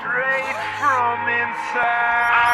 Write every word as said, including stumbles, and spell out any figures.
straight from inside.